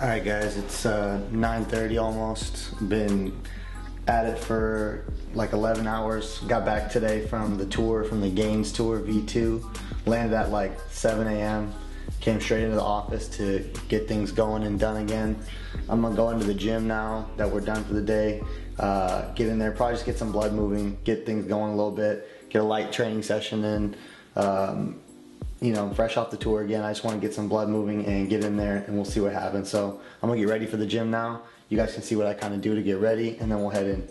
Alright guys, it's 9:30 almost. Been at it for like 11 hours. Got back today from the tour, from the Gains Tour V2. Landed at like 7 a.m. Came straight into the office to get things going and done again. I'm gonna go into the gym now that we're done for the day. Get in there, probably just get some blood moving, get things going a little bit, get a light training session in. You know, fresh off the tour again, I just want to get some blood moving and get in there, and we'll see what happens. So I'm gonna get ready for the gym now. You guys can see what I kind of do to get ready, and then we'll head in.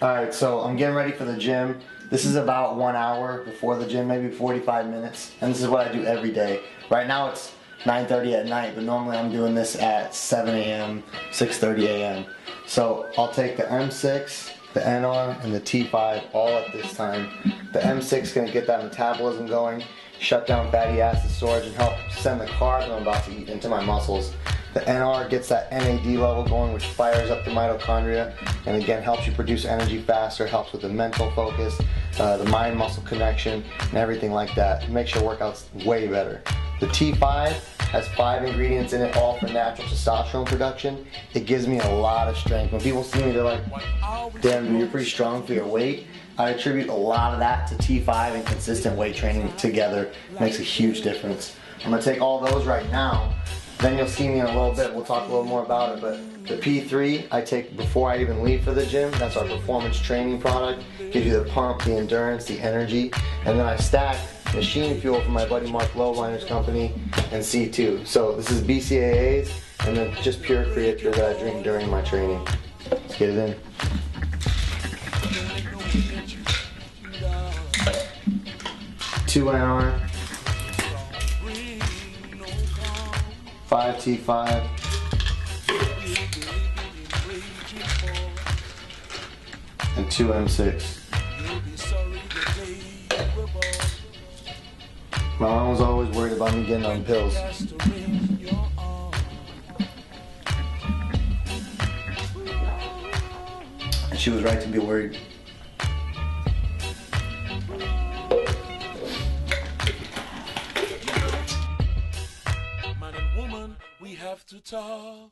All right, so I'm getting ready for the gym. This is about 1 hour before the gym, maybe 45 minutes, and this is what I do every day. Right now it's 9:30 at night, but normally I'm doing this at 7 a.m., 6:30 a.m. So I'll take the M6, the NR, and the T5 all at this time. The M6 is going to get that metabolism going, shut down fatty acid storage, and help send the carbs I'm about to eat into my muscles. The NR gets that NAD level going, which fires up the mitochondria, and again helps you produce energy faster, helps with the mental focus, the mind-muscle connection, and everything like that. It makes your workouts way better. The T5 has 5 ingredients in it, all for natural testosterone production. It gives me a lot of strength. When people see me, they're like, damn dude, you're pretty strong for your weight. I attribute a lot of that to T5 and consistent weight training together. It makes a huge difference. I'm gonna take all those right now, then you'll see me in a little bit. We'll talk a little more about it, but the P3 I take before I even leave for the gym. That's our performance training product. Gives you the pump, the endurance, the energy, and then I stack Machine Fuel from my buddy Mark Lowliner's company, and C2. So this is BCAAs, and then just pure Creapure that I drink during my training. Let's get it in. Two NR, 5 T5, 2 M6. My mom was always worried about me getting on pills. And she was right to be worried. Man and woman, we have to talk.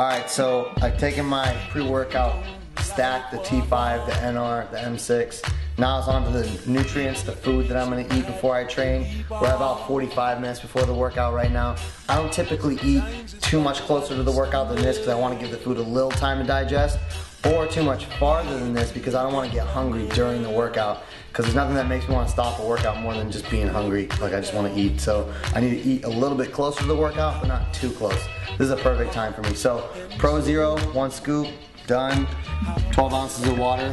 Alright, so I've taken my pre-workout stack, the T5, the NR, the M6. Now it's on to the nutrients, the food that I'm going to eat before I train. We're about 45 minutes before the workout right now. I don't typically eat too much closer to the workout than this because I want to give the food a little time to digest, or too much farther than this because I don't want to get hungry during the workout, because there's nothing that makes me want to stop a workout more than just being hungry. Like, I just want to eat. So I need to eat a little bit closer to the workout, but not too close. This is a perfect time for me. So Pro Zero, 1 scoop, done. 12 ounces of water.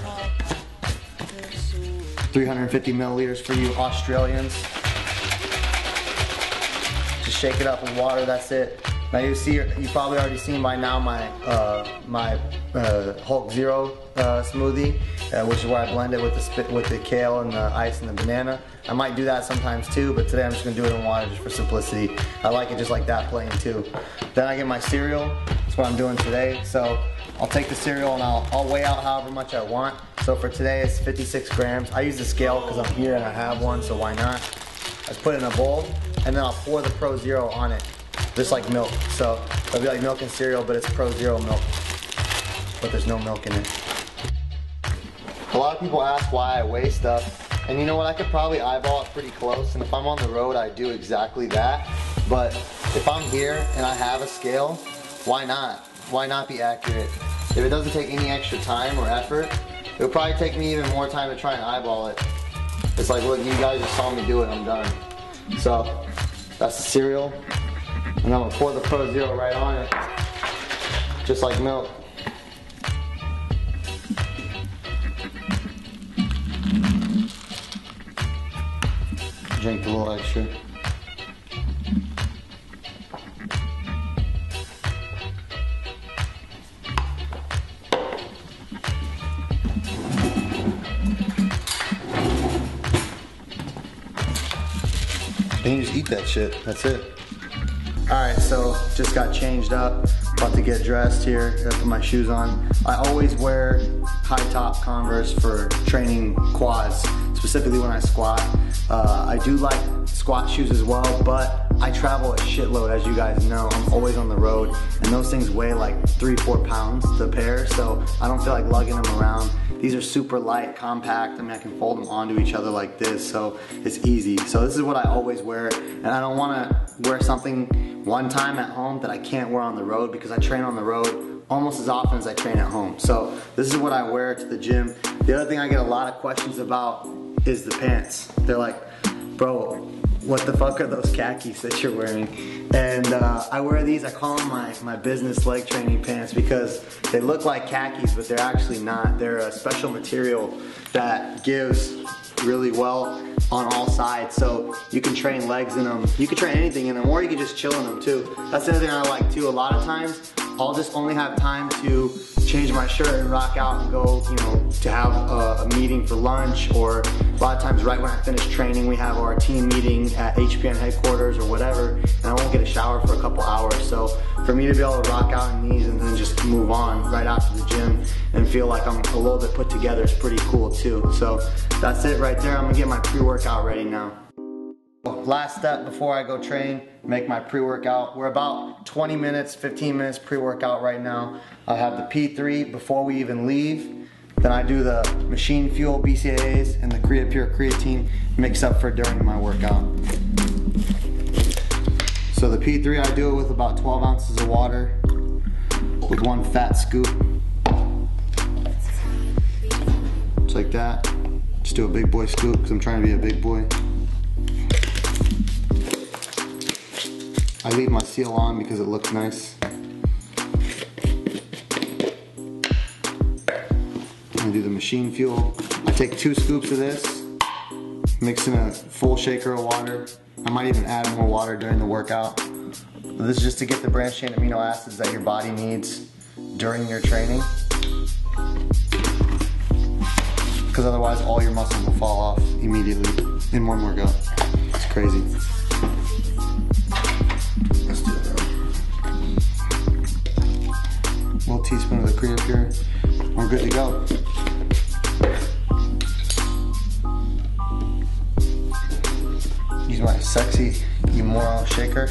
350 milliliters for you Australians. Just shake it up with water, that's it. Now you see, you've probably already seen by now my Hulk Zero smoothie, which is where I blend it with the kale and the ice and the banana. I might do that sometimes too, but today I'm just gonna do it in water just for simplicity. I like it just like that, plain too. Then I get my cereal. That's what I'm doing today. So I'll take the cereal and I'll weigh out however much I want. So for today it's 56 grams. I use the scale because I'm here and I have one, so why not? I just put it in a bowl, and then I'll pour the Pro Zero on it, just like milk. So it'll be like milk and cereal, but it's Pro Zero milk, but there's no milk in it. A lot of people ask why I weigh stuff, and you know what, I could probably eyeball it pretty close, and if I'm on the road I do exactly that, but if I'm here and I have a scale, why not? Why not be accurate? If it doesn't take any extra time or effort, it'll probably take me even more time to try and eyeball it. It's like, look, you guys just saw me do it, I'm done. So that's the cereal, and I'm gonna pour the Pro Zero right on it, just like milk. Drink a little extra. Then you just eat that shit, that's it. All right, so just got changed up. About to get dressed here, I put my shoes on. I always wear high top Converse for training quads, specifically when I squat. I do like squat shoes as well, but I travel a shitload, as you guys know. I'm always on the road, and those things weigh like 3-4 pounds the pair, so I don't feel like lugging them around. These are super light, compact. I mean, I can fold them onto each other like this, so it's easy. So this is what I always wear, and I don't wanna wear something one time at home that I can't wear on the road, because I train on the road almost as often as I train at home. So this is what I wear to the gym. The other thing I get a lot of questions about is the pants. They're like, bro, what the fuck are those khakis that you're wearing? And I wear these, I call them my business leg training pants, because they look like khakis, but they're actually not. They're a special material that gives really well on all sides, so you can train legs in them, you can train anything in them, or you can just chill in them too. That's the other thing I like too. A lot of times I'll just only have time to change my shirt and rock out and go, you know, to have a meeting for lunch, or a lot of times right when I finish training we have our team meeting at HPN headquarters or whatever, and I won't get a shower for a couple hours. So for me to be able to rock out in these and then just move on right after the gym and feel like I'm a little bit put together is pretty cool too. So that's it right there. I'm gonna get my pre-workout ready now. Last step before I go train, make my pre-workout. We're about 20 minutes, 15 minutes pre-workout right now. I have the P3 before we even leave. Then I do the Machine Fuel BCAAs and the Creapure creatine mix up for during my workout. So the P3 I do it with about 12 ounces of water with one fat scoop. Just like that. Just do a big boy scoop because I'm trying to be a big boy. I leave my seal on because it looks nice. I do the Machine Fuel. I take 2 scoops of this, mix in a full shaker of water. I might even add more water during the workout. This is just to get the branched chain amino acids that your body needs during your training, because otherwise all your muscles will fall off immediately in one workout. It's crazy. Teaspoon of the Creapure, we're good to go. Use my sexy Umoro shaker.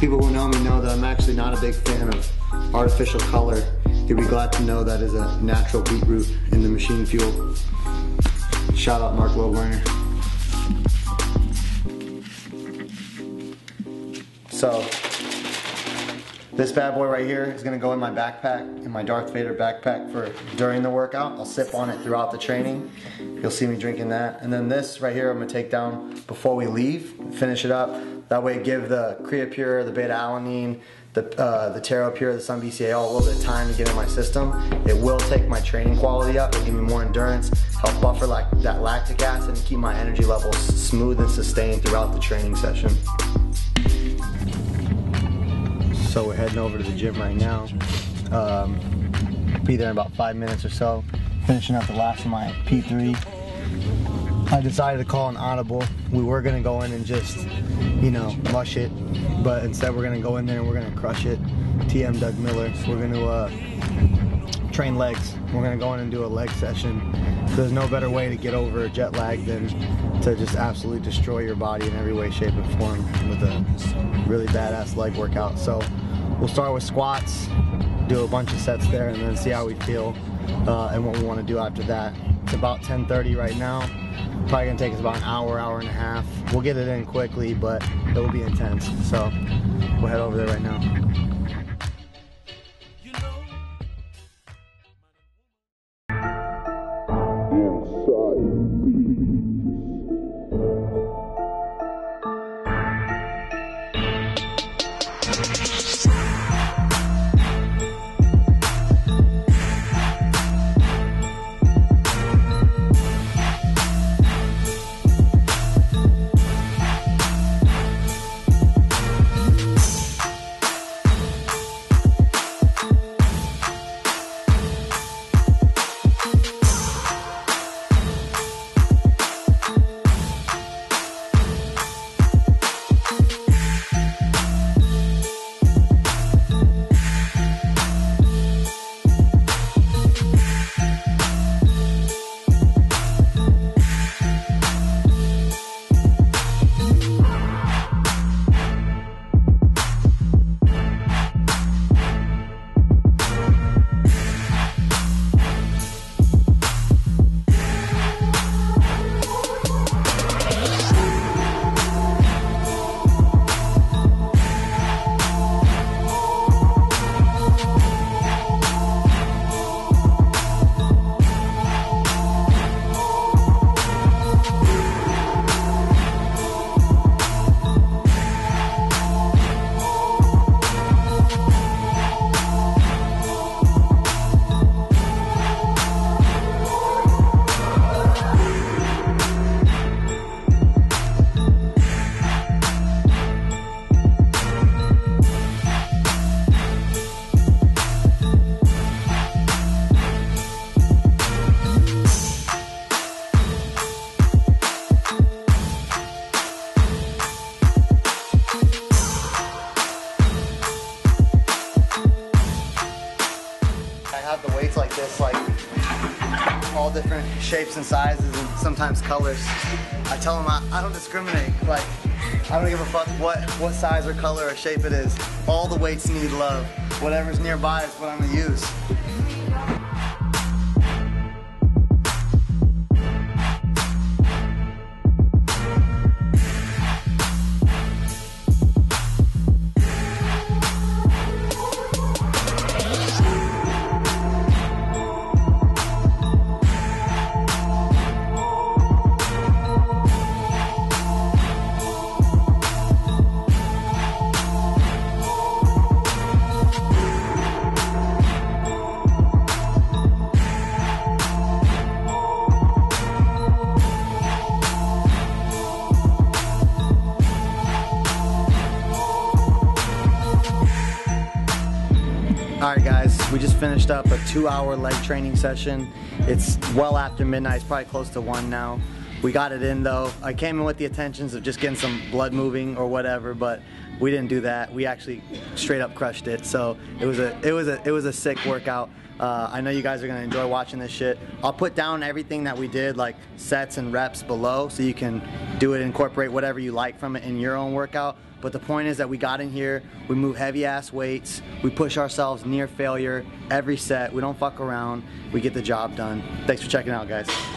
People who know me know that I'm actually not a big fan of artificial color. You'll be glad to know that is a natural beetroot in the Machine Fuel. Shout out Mark Loberner. So this bad boy right here is gonna go in my backpack, in my Darth Vader backpack for during the workout. I'll sip on it throughout the training. You'll see me drinking that. And then this right here I'm gonna take down before we leave, finish it up. That way give the Creapure, the Beta Alanine, the Creapure, the Sun BCAA, all a little bit of time to get in my system. It will take my training quality up, it'll give me more endurance, help buffer like that lactic acid, and keep my energy levels smooth and sustained throughout the training session. So we're heading over to the gym right now. Be there in about 5 minutes or so. Finishing up the last of my P3. I decided to call an audible. We were gonna go in and just, you know, mush it, but instead we're gonna go in there and we're gonna crush it. TM Doug Miller. So we're gonna train legs. We're gonna go in and do a leg session. There's no better way to get over jet lag than to just absolutely destroy your body in every way, shape, and form with a really badass leg workout. So we'll start with squats, do a bunch of sets there, and then see how we feel and what we want to do after that. It's about 10:30 right now. Probably gonna take us about an hour, hour and a half. We'll get it in quickly, but it will be intense. So we'll head over there right now. plates like this, like all different shapes and sizes and sometimes colors. I tell them I don't discriminate. Like, I don't give a fuck what size or color or shape it is. All the weights need love. Whatever's nearby is what I'm gonna use. Alright guys, we just finished up a 2-hour leg training session. It's well after midnight, it's probably close to 1 now. We got it in though. I came in with the intentions of just getting some blood moving or whatever, but we didn't do that. We actually straight up crushed it. So it was a sick workout. I know you guys are gonna enjoy watching this shit. I'll put down everything that we did, like sets and reps below, so you can do it, incorporate whatever you like from it in your own workout. But the point is that we got in here, we move heavy ass weights, we push ourselves near failure every set, we don't fuck around, we get the job done. Thanks for checking out, guys.